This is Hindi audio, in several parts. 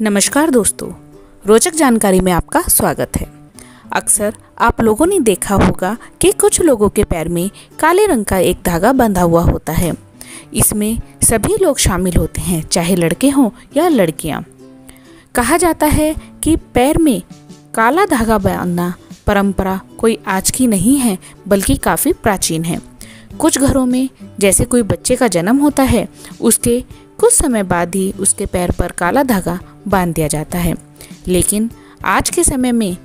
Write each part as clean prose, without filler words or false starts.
नमस्कार दोस्तों, रोचक जानकारी में आपका स्वागत है। अक्सर आप लोगों ने देखा होगा कि कुछ लोगों के पैर में काले रंग का एक धागा बंधा हुआ होता है। इसमें सभी लोग शामिल होते हैं, चाहे लड़के हों या लड़कियां। कहा जाता है कि पैर में काला धागा बांधना परंपरा कोई आज की नहीं है, बल्कि काफ़ी प्राचीन है। कुछ घरों में जैसे कोई बच्चे का जन्म होता है, उसके कुछ समय बाद ही उसके पैर पर काला धागा बांध दिया जाता है। लेकिन आज के समय में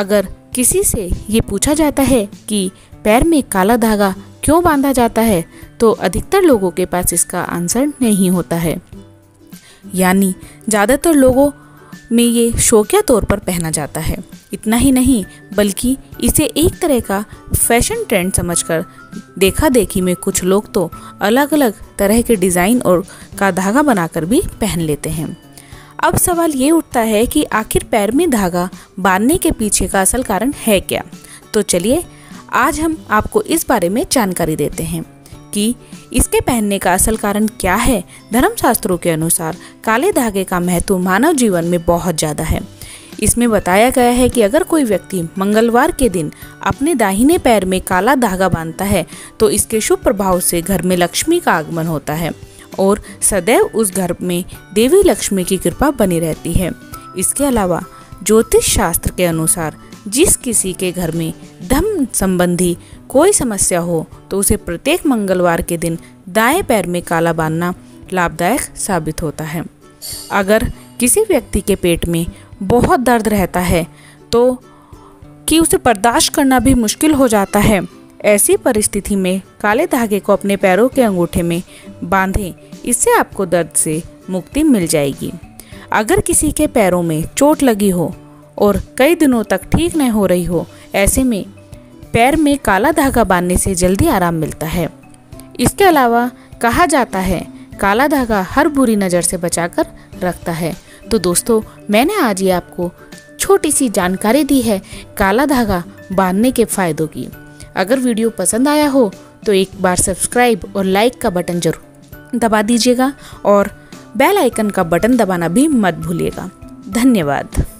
अगर किसी से ये पूछा जाता है कि पैर में काला धागा क्यों बांधा जाता है, तो अधिकतर लोगों के पास इसका आंसर नहीं होता है। यानी ज़्यादातर लोगों में ये शौकिया तौर पर पहना जाता है। इतना ही नहीं, बल्कि इसे एक तरह का फैशन ट्रेंड समझकर देखा देखी में कुछ लोग तो अलग अलग तरह के डिज़ाइन और का धागा बनाकर भी पहन लेते हैं। अब सवाल ये उठता है कि आखिर पैर में धागा बांधने के पीछे का असल कारण है क्या। तो चलिए आज हम आपको इस बारे में जानकारी देते हैं कि इसके पहनने का असल कारण क्या है। धर्मशास्त्रों के अनुसार काले धागे का महत्व मानव जीवन में बहुत ज़्यादा है। इसमें बताया गया है कि अगर कोई व्यक्ति मंगलवार के दिन अपने दाहिने पैर में काला धागा बांधता है, तो इसके शुभ प्रभाव से घर में लक्ष्मी का आगमन होता है और सदैव उस घर में देवी लक्ष्मी की कृपा बनी रहती है। इसके अलावा ज्योतिष शास्त्र के अनुसार जिस किसी के घर में धन संबंधी कोई समस्या हो, तो उसे प्रत्येक मंगलवार के दिन दाएं पैर में काला बांधना लाभदायक साबित होता है। अगर किसी व्यक्ति के पेट में बहुत दर्द रहता है तो कि उसे बर्दाश्त करना भी मुश्किल हो जाता है, ऐसी परिस्थिति में काले धागे को अपने पैरों के अंगूठे में बांधें। इससे आपको दर्द से मुक्ति मिल जाएगी। अगर किसी के पैरों में चोट लगी हो और कई दिनों तक ठीक नहीं हो रही हो, ऐसे में पैर में काला धागा बांधने से जल्दी आराम मिलता है। इसके अलावा कहा जाता है काला धागा हर बुरी नज़र से बचाकर रखता है। तो दोस्तों, मैंने आज ये आपको छोटी सी जानकारी दी है काला धागा बांधने के फ़ायदों की। अगर वीडियो पसंद आया हो तो एक बार सब्सक्राइब और लाइक का बटन जरूर दबा दीजिएगा और बेल आइकन का बटन दबाना भी मत भूलिएगा। धन्यवाद।